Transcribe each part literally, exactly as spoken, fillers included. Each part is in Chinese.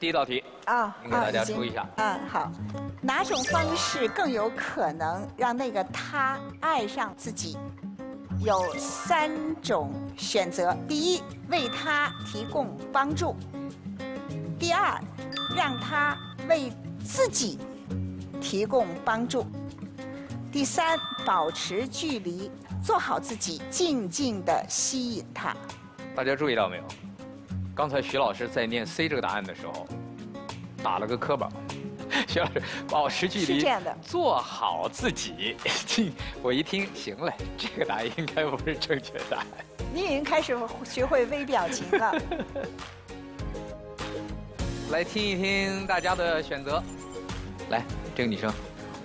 第一道题啊，您给大家出一下。嗯，好。哪种方式更有可能让那个他爱上自己？有三种选择：第一，为他提供帮助；第二，让他为自己提供帮助；第三，保持距离，做好自己，静静地吸引他。大家注意到没有？ 刚才徐老师在念 C 这个答案的时候，打了个磕巴。徐老师保持距离，是这样的，做好自己。我一听，行嘞，这个答案应该不是正确答案。你已经开始学会微表情了。来听一听大家的选择。来，这个女生。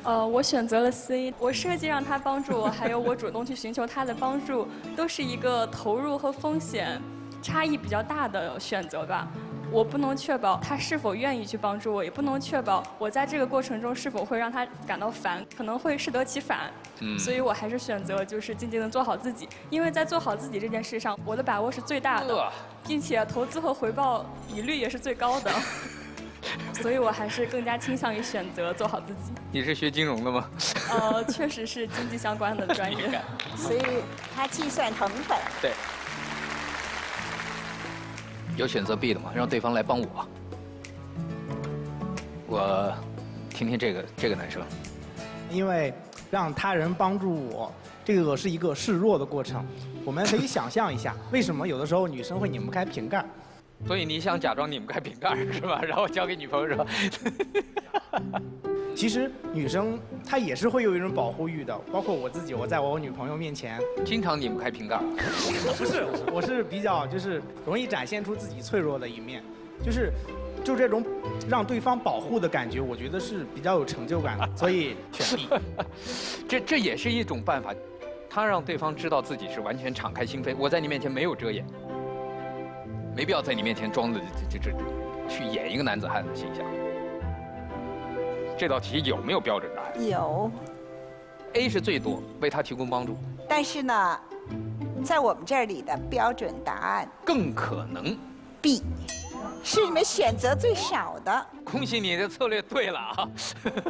呃，我选择了 C。我设计让她帮助我，还有我主动去寻求她的帮助，都是一个投入和风险 差异比较大的选择吧，我不能确保他是否愿意去帮助我，也不能确保我在这个过程中是否会让他感到烦，可能会适得其反。嗯，所以我还是选择就是静静地做好自己，因为在做好自己这件事上，我的把握是最大的，并且投资和回报比率也是最高的，所以我还是更加倾向于选择做好自己。你是学金融的吗？呃，确实是经济相关的专业，所以他计算成本。对。 有选择 B 的吗？让对方来帮我。我听听这个这个男生，因为让他人帮助我，这个是一个示弱的过程。我们可以想象一下，为什么有的时候女生会拧不开瓶盖？所以你想假装拧不开瓶盖是吧？然后交给女朋友说。其实女生她也是会有一种保护欲的，包括我自己，我在我女朋友面前经常拧不开瓶盖。不是，我是比较就是容易展现出自己脆弱的一面，就是就这种让对方保护的感觉，我觉得是比较有成就感的，所以选 B。这这也是一种办法，他让对方知道自己是完全敞开心扉，我在你面前没有遮掩，没必要在你面前装的这这这去演一个男子汉的形象。 这道题有没有标准答案？有 ，A 是最多，为他提供帮助。但是呢，在我们这里的标准答案更可能 B， 是你们选择最少的。恭喜你的策略对了啊！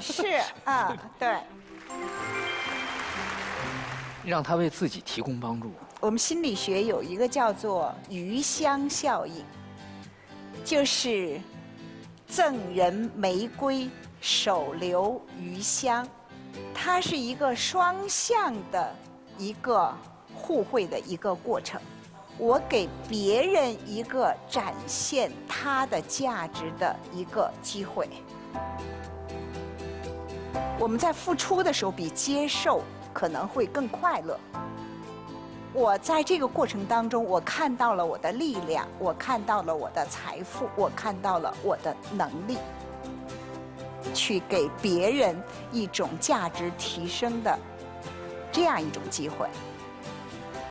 是啊，对。让他为自己提供帮助。我们心理学有一个叫做鱼香效应，就是赠人玫瑰 手留余香，它是一个双向的一个互惠的一个过程。我给别人一个展现他的价值的一个机会。我们在付出的时候，比接受可能会更快乐。我在这个过程当中，我看到了我的力量，我看到了我的财富，我看到了我的能力， 去给别人一种价值提升的这样一种机会。